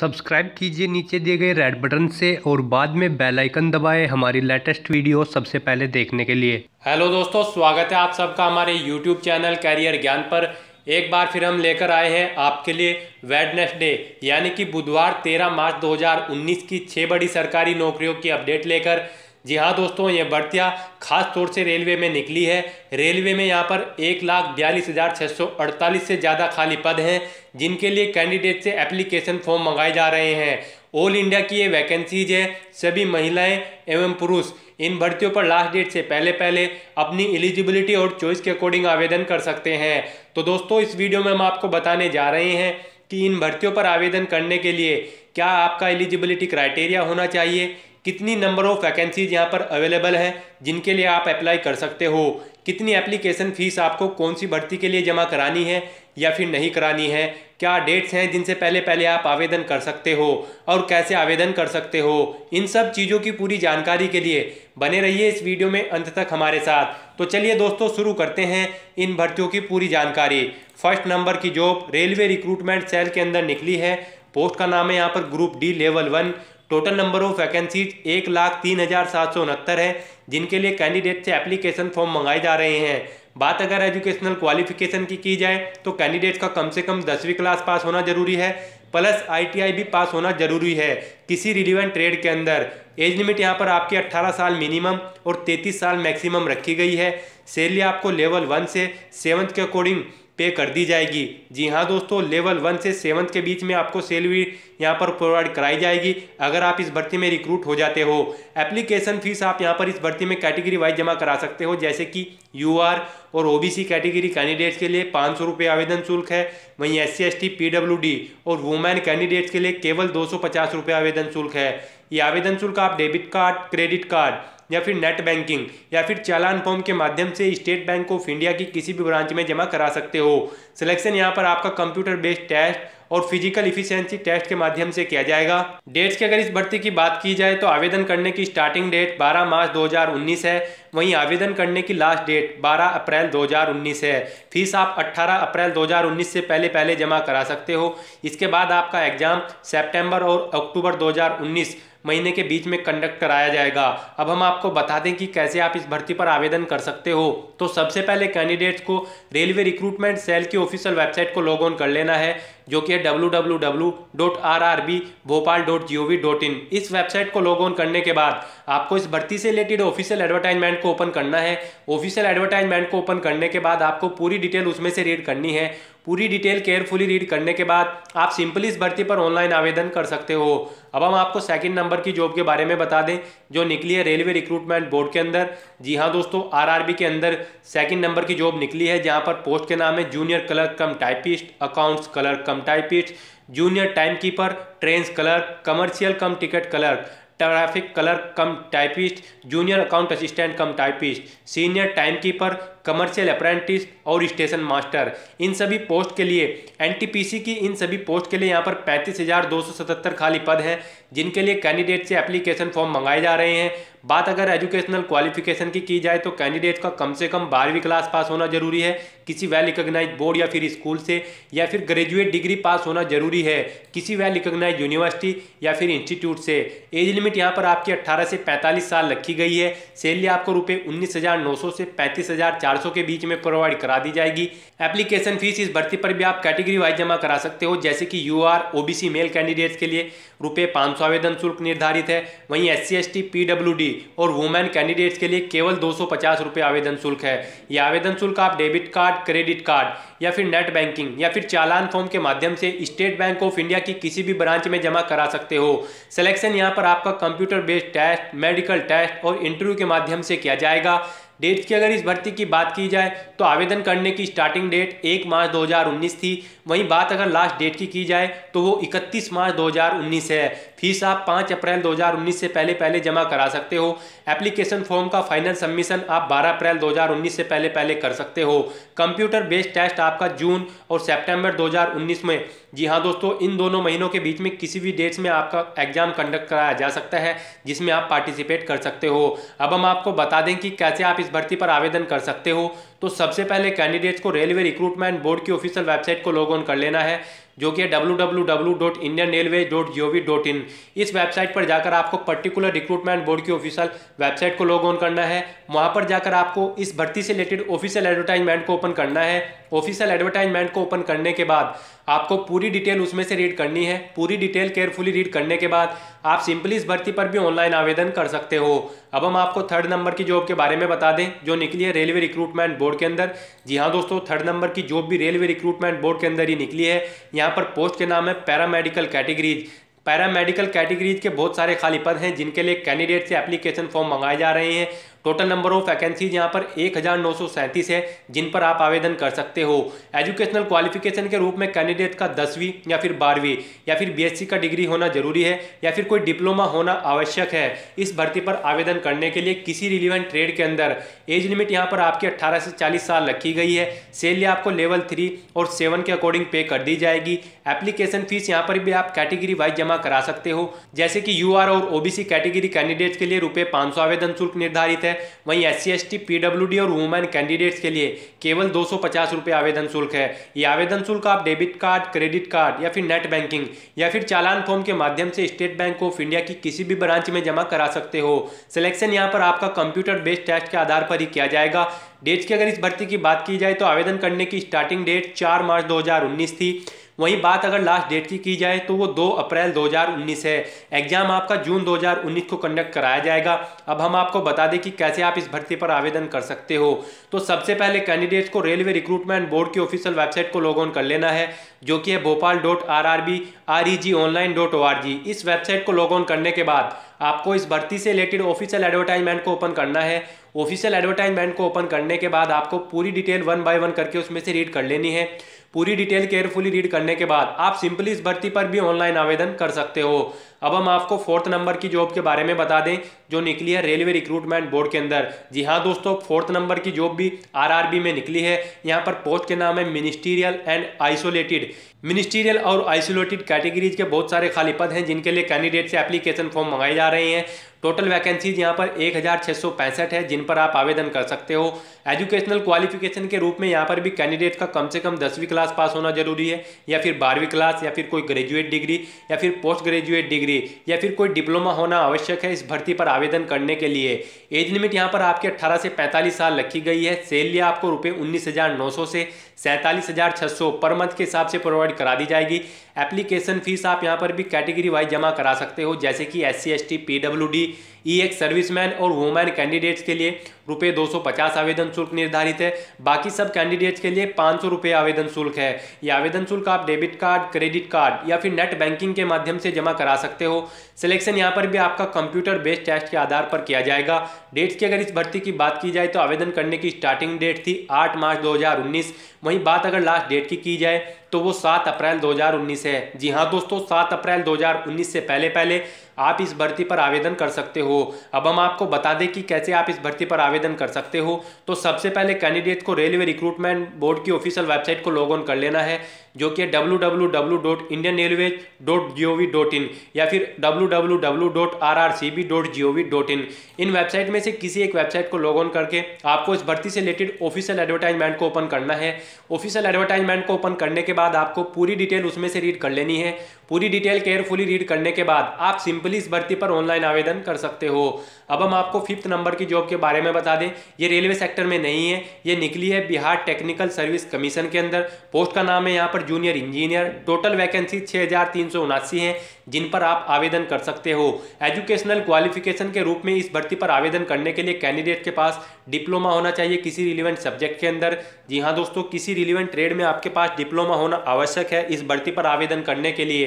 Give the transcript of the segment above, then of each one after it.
Subscribe कीजिए नीचे दिए गए रेड बटन से और बाद में बेल आइकन दबाएं हमारी लेटेस्ट वीडियो सबसे पहले देखने के लिए। हेलो दोस्तों, स्वागत है आप सबका हमारे यूट्यूब चैनल कैरियर ज्ञान पर। एक बार फिर हम लेकर आए हैं आपके लिए वेडनेसडे यानी कि बुधवार 13 मार्च 2019 की 6 बड़ी सरकारी नौकरियों की अपडेट लेकर। जी हाँ दोस्तों, ये भर्तियाँ खास तौर से रेलवे में निकली है। रेलवे में यहाँ पर 1,42,648 से ज़्यादा खाली पद हैं जिनके लिए कैंडिडेट से एप्लीकेशन फॉर्म मंगाए जा रहे हैं। ऑल इंडिया की ये वैकेंसीज है, सभी महिलाएं एवं पुरुष इन भर्तियों पर लास्ट डेट से पहले अपनी एलिजिबिलिटी और चॉइस के अकॉर्डिंग आवेदन कर सकते हैं। तो दोस्तों, इस वीडियो में हम आपको बताने जा रहे हैं कि इन भर्तियों पर आवेदन करने के लिए क्या आपका एलिजिबिलिटी क्राइटेरिया होना चाहिए, कितनी नंबर ऑफ वैकेंसीज यहाँ पर अवेलेबल हैं जिनके लिए आप अप्लाई कर सकते हो, कितनी एप्लीकेशन फ़ीस आपको कौन सी भर्ती के लिए जमा करानी है या फिर नहीं करानी है, क्या डेट्स हैं जिनसे पहले आप आवेदन कर सकते हो और कैसे आवेदन कर सकते हो। इन सब चीज़ों की पूरी जानकारी के लिए बने रहिए इस वीडियो में अंत तक हमारे साथ। तो चलिए दोस्तों, शुरू करते हैं इन भर्तियों की पूरी जानकारी। फर्स्ट नंबर की जॉब रेलवे रिक्रूटमेंट सेल के अंदर निकली है। पोस्ट का नाम है यहाँ पर group D level 1। Total number of vacancies 1,03,769 है जिनके लिए कैंडिडेट से एप्लीकेशन फॉर्म मंगाए जा रहे हैं। बात अगर एजुकेशनल क्वालिफिकेशन की जाए तो कैंडिडेट का कम से कम 10वीं क्लास पास होना जरूरी है, प्लस ITI भी पास होना जरूरी है किसी रिलेवेंट ट्रेड के अंदर। एज लिमिट यहाँ पर आपकी 18 साल मिनिमम और 33 साल मैक्सिमम रखी गई है। सैलरी आपको लेवल 1 से 7th के अकॉर्डिंग पे कर दी जाएगी। जी हाँ दोस्तों, लेवल 1 से 7th के बीच में आपको सैलरी यहाँ पर प्रोवाइड कराई जाएगी अगर आप इस भर्ती में रिक्रूट हो जाते हो। एप्लीकेशन फीस आप यहाँ पर इस भर्ती में कैटेगरी वाइज जमा करा सकते हो, जैसे कि UR और OBC कैटेगरी कैंडिडेट्स के लिए 500 रुपये आवेदन शुल्क है, वहीं SC ST PWD और वुमेन कैंडिडेट्स के लिए केवल 250 रुपये आवेदन शुल्क है। ये आवेदन शुल्क आप डेबिट कार्ड, क्रेडिट कार्ड या फिर नेट बैंकिंग या फिर चालान फॉर्म के माध्यम से स्टेट बैंक ऑफ इंडिया की किसी भी ब्रांच में जमा करा सकते हो। सिलेक्शन यहाँ पर आपका कंप्यूटर बेस्ड टेस्ट और फिजिकल इफिशियंसी टेस्ट के माध्यम से किया जाएगा। डेट्स की अगर इस भर्ती की बात की जाए तो आवेदन करने की स्टार्टिंग डेट 12 मार्च 2019 है, वहीं आवेदन करने की लास्ट डेट 12 अप्रैल 2019 है। फीस आप 18 अप्रैल 2019 से पहले जमा करा सकते हो। इसके बाद आपका एग्जाम सितंबर और अक्टूबर 2019 महीने के बीच में कंडक्ट कराया जाएगा। अब हम आपको बता दें कि कैसे आप इस भर्ती पर आवेदन कर सकते हो। तो सबसे पहले कैंडिडेट्स को रेलवे रिक्रूटमेंट सेल की ऑफिशियल वेबसाइट को लॉग ऑन कर लेना है, जो कि है www.rrb.bhopal.gov.in। इस वेबसाइट को लॉग ऑन करने के बाद आपको इस भर्ती से रिलेटेड ऑफिशियल एडवर्टाइजमेंट को ओपन करना है। ऑफिशियल एडवर्टाइजमेंट को ओपन करने के बाद आपको पूरी डिटेल उसमें से रीड करनी है। पूरी डिटेल केयरफुली रीड करने के बाद आप सिंपली इस भर्ती पर ऑनलाइन आवेदन कर सकते हो। अब हम आपको सेकंड नंबर की जॉब के बारे में बता दें जो निकली है रेलवे रिक्रूटमेंट बोर्ड के अंदर। जी हाँ दोस्तों, RRB के अंदर सेकंड नंबर की जॉब निकली है, जहाँ पर पोस्ट के नाम है junior clerk cum typist, accounts clerk cum typist, junior time keeper, trains clerk, commercial cum ticket clerk, traffic clerk cum typist, junior account assistant cum typist, senior timekeeper, commercial apprentice और station master. इन सभी post के लिए NTPC की इन सभी post के लिए यहाँ पर 35,277 खाली पद हैं जिनके लिए कैंडिडेट से एप्लीकेशन फॉर्म मंगाए जा रहे हैं। बात अगर एजुकेशनल क्वालिफिकेशन की जाए तो कैंडिडेट का कम से कम 12वीं क्लास पास होना जरूरी है किसी वेल रिकॉग्नाइज्ड बोर्ड या फिर स्कूल से, या फिर ग्रेजुएट डिग्री पास होना जरूरी है किसी वेल रिकॉग्नाइज्ड यूनिवर्सिटी या फिर इंस्टीट्यूट से। एज लिमिट यहाँ पर आपकी 18 से 45 साल रखी गई है। सैलरी आपको ₹19,900 से 35,400 के बीच में प्रोवाइड करा दी जाएगी। एप्लीकेशन फीस इस भर्ती पर भी आप कैटेगरी वाइज जमा करा सकते हो, जैसे कि UR OBC मेल कैंडिडेट्स के लिए ₹500 आवेदन शुल्क निर्धारित है, वहीं SC ST PWD और वुमेन कैंडिडेट्स के लिए केवल ₹250 आवेदन शुल्क है। यह आवेदन शुल्क आप डेबिट कार्ड, क्रेडिट कार्ड या फिर नेट बैंकिंग या फिर चालान फॉर्म के माध्यम से स्टेट बैंक ऑफ इंडिया की किसी भी ब्रांच में जमा करा सकते हो। सिलेक्शन यहाँ पर आपका computer based test, medical test और इंटरव्यू के माध्यम से किया जाएगा। डेट्स की अगर इस भर्ती की बात की जाए तो आवेदन करने की स्टार्टिंग डेट 1 मार्च 2019 थी, वहीं बात अगर लास्ट डेट की जाए तो वो 31 मार्च 2019 है। फीस आप 5 अप्रैल 2019 से पहले जमा करा सकते हो। एप्लीकेशन फॉर्म का फाइनल सबमिशन आप 12 अप्रैल 2019 से पहले कर सकते हो। कंप्यूटर बेस्ड टेस्ट आपका जून और सेप्टेम्बर 2019 में, जी हाँ दोस्तों, इन दोनों महीनों के बीच में किसी भी डेट्स में आपका एग्जाम कंडक्ट कराया जा सकता है जिसमें आप पार्टिसिपेट कर सकते हो। अब हम आपको बता दें कि कैसे आप इस भर्ती पर आवेदन कर सकते हो। तो सबसे पहले कैंडिडेट्स को रेलवे रिक्रूटमेंट बोर्ड की ऑफिशियल वेबसाइट को लॉग ऑन कर लेना है, जो कि है www.indianrailway.gov.in। इस वेबसाइट पर जाकर आपको पर्टिकुलर रिक्रूटमेंट बोर्ड की ऑफिशियल वेबसाइट को लॉग ऑन करना है। वहां पर जाकर आपको इस भर्ती से रिलेटेड ऑफिशियल एडवर्टाइजमेंट को ओपन करना है। ऑफिशियल एडवर्टाइजमेंट को ओपन करने के बाद आपको पूरी डिटेल उसमें से रीड करनी है। पूरी डिटेल केयरफुली रीड करने के बाद आप सिंपली इस भर्ती पर भी ऑनलाइन आवेदन कर सकते हो। अब हम आपको थर्ड नंबर की जॉब के बारे में बता दें जो निकली है रेलवे रिक्रूटमेंट बोर्ड के अंदर। जी हाँ दोस्तों, थर्ड नंबर की जॉब भी रेलवे रिक्रूटमेंट बोर्ड के अंदर ही निकली है। यहाँ पर पोस्ट के नाम है पैरामेडिकल कैटेगरीज। पैरामेडिकल कैटेगरीज के बहुत सारे खाली पद हैं जिनके लिए कैंडिडेट से एप्लीकेशन फॉर्म मंगाए जा रहे हैं। टोटल नंबर ऑफ वैकेंसीज यहाँ पर 1937 है जिन पर आप आवेदन कर सकते हो। एजुकेशनल क्वालिफिकेशन के रूप में कैंडिडेट का 10वीं या फिर 12वीं या फिर बीएससी का डिग्री होना जरूरी है या फिर कोई डिप्लोमा होना आवश्यक है। इस भर्ती पर आवेदन करने के लिए किसी रिलीवेंट ट्रेड के अंदर एज लिमिट यहाँ पर आपकी 18 से 40 साल रखी गई है। सैलरी आपको लेवल 3 और 7 के अकॉर्डिंग पे कर दी जाएगी। एप्लीकेशन फीस यहाँ पर भी आप कैटेगरी वाइज जमा करा सकते हो, जैसे कि UR और OBC कैटेगरी कैंडिडेट्स के लिए ₹500 आवेदन शुल्क निर्धारित है। वहीं SC ST PWD और वुमेन कैंडिडेट्स के लिए केवल ₹250 आवेदन शुल्क है। ये आवेदन शुल्क आप डेबिट कार्ड, क्रेडिट कार्ड या फिर नेट बैंकिंग या फिर चालान फॉर्म के माध्यम से स्टेट बैंक ऑफ इंडिया की किसी भी ब्रांच में जमा करा सकते हो। सिलेक्शन यहां पर आपका कंप्यूटर बेस्ड टेस्ट के आधार पर ही किया जाएगा। डेट्स की अगर इस भर्ती की बात की जाए तो आवेदन करने की स्टार्टिंग डेट 4 मार्च 2019 थी। वहीं बात अगर लास्ट डेट की जाए तो वो 2 अप्रैल 2019 है। एग्जाम आपका जून 2019 को कंडक्ट कराया जाएगा। अब हम आपको बता दें कि कैसे आप इस भर्ती पर आवेदन कर सकते हो। तो सबसे पहले कैंडिडेट्स को रेलवे रिक्रूटमेंट बोर्ड की ऑफिशियल वेबसाइट को लॉग ऑन कर लेना है जो कि है bhopal.rrb.reg.online.org। इस वेबसाइट को लॉग ऑन करने के बाद आपको इस भर्ती से रिलेटेड ऑफिशियल एडवर्टाइजमेंट को ओपन करना है। ऑफिशियल एडवर्टाइजमेंट को ओपन करने के बाद आपको पूरी डिटेल 1 बाय 1 करके उसमें से रीड कर लेनी है। पूरी डिटेल केयरफुली रीड करने के बाद आप सिंपली इस भर्ती पर भी ऑनलाइन आवेदन कर सकते हो। अब हम आपको फोर्थ नंबर की जॉब के बारे में बता दें जो निकली है रेलवे रिक्रूटमेंट बोर्ड के अंदर। जी हाँ दोस्तों, फोर्थ नंबर की जॉब भी RRB में निकली है। यहाँ पर पोस्ट के नाम है मिनिस्टीरियल एंड आइसोलेटेड। मिनिस्टीरियल और आइसोलेटेड कैटेगरीज के बहुत सारे खाली पद हैं जिनके लिए कैंडिडेट से एप्लीकेशन फॉर्म मंगाए जा रहे हैं। टोटल वैकेंसीज यहाँ पर 1665 है जिन पर आप आवेदन कर सकते हो। एजुकेशनल क्वालिफिकेशन के रूप में यहाँ पर भी कैंडिडेट का कम से कम 10वीं क्लास पास होना जरूरी है या फिर 12वीं क्लास या फिर कोई ग्रेजुएट डिग्री या फिर पोस्ट ग्रेजुएट डिग्री या फिर कोई डिप्लोमा होना आवश्यक है इस भर्ती पर आवेदन करने के लिए। एज लिमिट यहाँ पर आपकी 18 से 45 साल रखी गई है। सैलरी आपको ₹19,900 से 47,600 पर मंथ के हिसाब से प्रोवाइड करा दी जाएगी। एप्लीकेशन फीस आप यहाँ पर भी कैटेगरी वाइज जमा करा सकते हो, जैसे कि SC ST PWD EX serviceman और वुमेन कैंडिडेट्स के लिए ₹250 आवेदन शुल्क निर्धारित है। बाकी सब कैंडिडेट्स के लिए ₹500 आवेदन शुल्क है। यह आवेदन शुल्क आप डेबिट कार्ड, क्रेडिट कार्ड या फिर नेट बैंकिंग के माध्यम से जमा करा सकते हो। सिलेक्शन यहां पर भी आपका कंप्यूटर बेस्ड टेस्ट के आधार पर किया जाएगा। डेट्स की अगर इस भर्ती की बात की जाए तो आवेदन करने की स्टार्टिंग डेट थी 8 मार्च 2019। वहीं बात अगर लास्ट डेट की जाए तो वो 7 अप्रैल 2019 है। जी हाँ दोस्तों, 7 अप्रैल 2019 से पहले पहले आप इस भर्ती पर आवेदन कर सकते हो। अब हम आपको बता दें कि कैसे आप इस भर्ती पर आवेदन कर सकते हो। तो सबसे पहले कैंडिडेट को रेलवे रिक्रूटमेंट बोर्ड की ऑफिशियल वेबसाइट को लॉग ऑन कर लेना है जो कि www.indianrailway.gov.in या फिर www.rrcb.gov.in। इन वेबसाइट में से किसी एक वेबसाइट को लॉग ऑन करके आपको इस भर्ती से रिलेटेड ऑफिशियल एडवर्टाइजमेंट को ओपन करना है। ऑफिशियल एडवर्टाइजमेंट को ओपन करने के बाद आपको पूरी डिटेल उसमें से रीड कर लेनी है। पूरी डिटेल केयरफुली रीड करने के बाद आप सिंपली इस भर्ती पर ऑनलाइन आवेदन कर सकते हो। अब हम आपको फिफ्थ नंबर की जॉब के बारे में बता दें। ये रेलवे सेक्टर में नहीं है, ये निकली है बिहार टेक्निकल सर्विस कमीशन के अंदर। पोस्ट का नाम है यहाँ पर जूनियर इंजीनियर। टोटल वैकेंसी 6379 है जिन पर आप आवेदन कर सकते हो। एजुकेशनल क्वालिफिकेशन के रूप में इस भर्ती पर आवेदन करने के लिए कैंडिडेट के पास डिप्लोमा होना चाहिए किसी रिलीवेंट सब्जेक्ट के अंदर। जी हाँ दोस्तों, किसी रिलीवेंट ट्रेड में आपके पास डिप्लोमा होना आवश्यक है इस भर्ती पर आवेदन करने के लिए।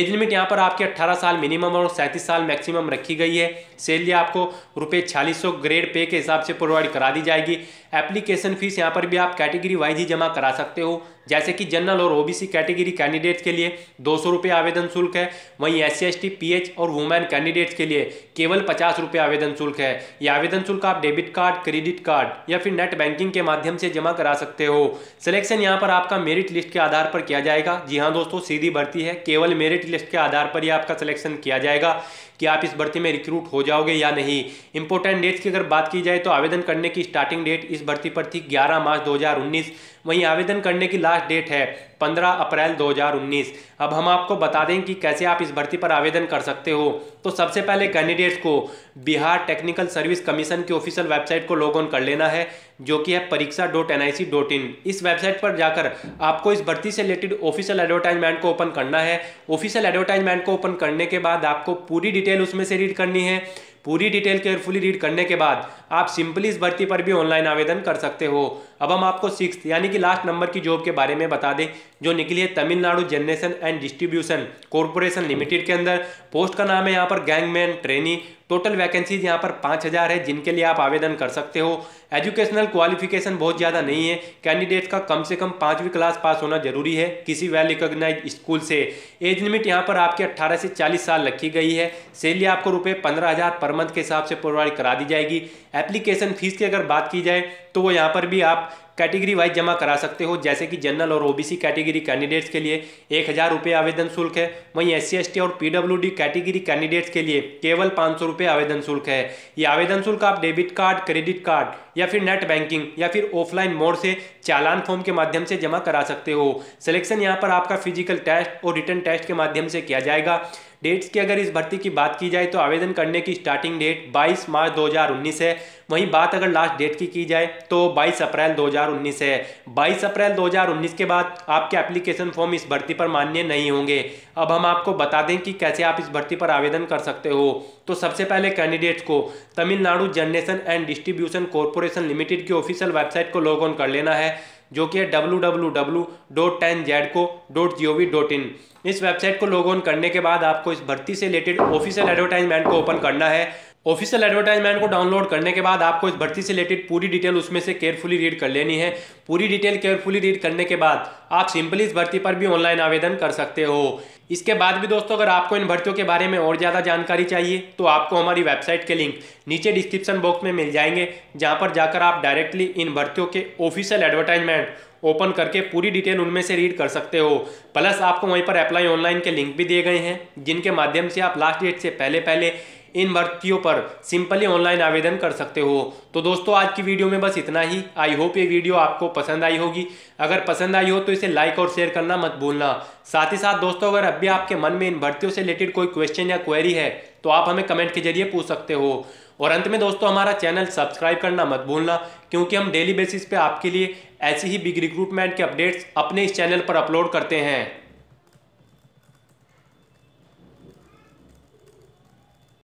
एज लिमिट यहाँ पर आपकी 18 साल मिनिमम और 37 साल मैक्सिमम रखी गई है। सैलरी आपको ₹4600 ग्रेड पे के हिसाब से प्रोवाइड करा दी जाएगी। एप्लीकेशन फीस यहाँ पर भी आप कैटेगरी वाइज ही जमा करा सकते हो, जैसे कि जनरल और OBC कैटेगरी कैंडिडेट्स के लिए ₹200 आवेदन शुल्क है। वहीं SC ST PH और वुमेन कैंडिडेट्स के लिए केवल ₹50 आवेदन शुल्क है। यह आवेदन शुल्क आप डेबिट कार्ड, क्रेडिट कार्ड या फिर नेट बैंकिंग के माध्यम से जमा करा सकते हो। सिलेक्शन यहाँ पर आपका मेरिट लिस्ट के आधार पर किया जाएगा। जी हाँ दोस्तों, सीधी भर्ती है, केवल मेरिट लिस्ट के आधार पर ही आपका सिलेक्शन किया जाएगा कि आप इस भर्ती में रिक्रूट हो जाओगे या नहीं। इंपॉर्टेंट डेट्स की अगर बात की जाए तो आवेदन करने की स्टार्टिंग डेट इस भर्ती पर थी 11 मार्च 2019। वहीं आवेदन करने की लास्ट डेट है 15 अप्रैल 2019। अब हम आपको बता दें कि कैसे आप इस भर्ती पर आवेदन कर सकते हो। तो सबसे पहले कैंडिडेट्स को बिहार टेक्निकल सर्विस कमीशन की ऑफिशियल वेबसाइट को लॉग ऑन कर लेना है, जो कि है pariksa.nic.in। इस वेबसाइट पर जाकर आपको इस भर्ती से रिलेटेड ऑफिशियल एडवर्टाइजमेंट को ओपन करना है। ऑफिशियल एडवर्टाइजमेंट को ओपन करने के बाद आपको पूरी डिटेल उसमें से रीड करनी है। पूरी डिटेल केयरफुली रीड करने के बाद आप सिंपली इस भर्ती पर भी ऑनलाइन आवेदन कर सकते हो। अब हम आपको 6th यानी कि लास्ट नंबर की जॉब के बारे में बता दें, जो निकली है Tamil Nadu generation and distribution corporation limited के अंदर। पोस्ट का नाम है यहाँ पर गैंगमैन ट्रेनी। टोटल वैकेंसीज यहाँ पर 5000 है, जिनके लिए आप आवेदन कर सकते हो। एजुकेशनल क्वालिफिकेशन बहुत ज़्यादा नहीं है। कैंडिडेट का कम से कम 5वीं क्लास पास होना जरूरी है किसी वेल रिकॉग्नाइज स्कूल से। एज लिमिट यहाँ पर आपकी 18 से 40 साल रखी गई है। सैलरी आपको ₹15,000 पर मंथ के हिसाब से प्रोवाइड करा दी जाएगी। एप्लीकेशन फीस की अगर बात की जाए तो वो यहाँ पर भी आप कैटेगरी वाइज जमा करा सकते हो, जैसे कि जनरल और ओबीसी कैटेगरी कैंडिडेट्स के लिए ₹1000 आवेदन शुल्क है। वहीं SC ST और PWD कैटेगरी कैंडिडेट्स के लिए केवल ₹500 आवेदन शुल्क है। ये आवेदन शुल्क आप डेबिट कार्ड, क्रेडिट कार्ड या फिर नेट बैंकिंग या फिर ऑफलाइन मोड से चालान फॉर्म के माध्यम से जमा करा सकते हो। सिलेक्शन यहाँ पर आपका फिजिकल टेस्ट और रिटन टेस्ट के माध्यम से किया जाएगा। डेट्स की अगर इस भर्ती की बात की जाए तो आवेदन करने की स्टार्टिंग डेट 22 मार्च 2019 है। वहीं बात अगर लास्ट डेट की जाए तो 22 अप्रैल 2019 है। 22 अप्रैल 2019 के बाद आपके एप्लीकेशन फॉर्म इस भर्ती पर मान्य नहीं होंगे। अब हम आपको बता दें कि कैसे आप इस भर्ती पर आवेदन कर सकते हो। तो सबसे पहले कैंडिडेट्स को Tamil Nadu generation and distribution corporation limited की ऑफिशियल वेबसाइट को लॉग ऑन कर लेना है, जो कि है www.10zco.gov.in। इस वेबसाइट को लॉग ऑन करने के बाद आपको इस भर्ती से रिलेटेड ऑफिशियल एडवर्टाइजमेंट को ओपन करना है। ऑफिशियल एडवर्टाइजमेंट को डाउनलोड करने के बाद आपको इस भर्ती से रिलेटेड पूरी डिटेल उसमें से केयरफुली रीड कर लेनी है। पूरी डिटेल केयरफुली रीड करने के बाद आप सिंपली इस भर्ती पर भी ऑनलाइन आवेदन कर सकते हो। इसके बाद भी दोस्तों, अगर आपको इन भर्तियों के बारे में और ज़्यादा जानकारी चाहिए तो आपको हमारी वेबसाइट के लिंक नीचे डिस्क्रिप्शन बॉक्स में मिल जाएंगे, जहां पर जाकर आप डायरेक्टली इन भर्तियों के ऑफिशियल एडवर्टाइजमेंट ओपन करके पूरी डिटेल उनमें से रीड कर सकते हो। प्लस आपको वहीं पर अप्लाई ऑनलाइन के लिंक भी दिए गए हैं, जिनके माध्यम से आप लास्ट डेट से पहले इन भर्तियों पर सिंपली ऑनलाइन आवेदन कर सकते हो। तो दोस्तों, आज की वीडियो में बस इतना ही। आई होप ये वीडियो आपको पसंद आई होगी। अगर पसंद आई हो तो इसे लाइक और शेयर करना मत भूलना। साथ ही साथ दोस्तों, अगर अब भी आपके मन में इन भर्तियों से रिलेटेड कोई क्वेश्चन या क्वेरी है तो आप हमें कमेंट के जरिए पूछ सकते हो। और अंत में दोस्तों, हमारा चैनल सब्सक्राइब करना मत भूलना, क्योंकि हम डेली बेसिस पे आपके लिए ऐसी ही बिग रिक्रूटमेंट के अपडेट्स अपने इस चैनल पर अपलोड करते हैं।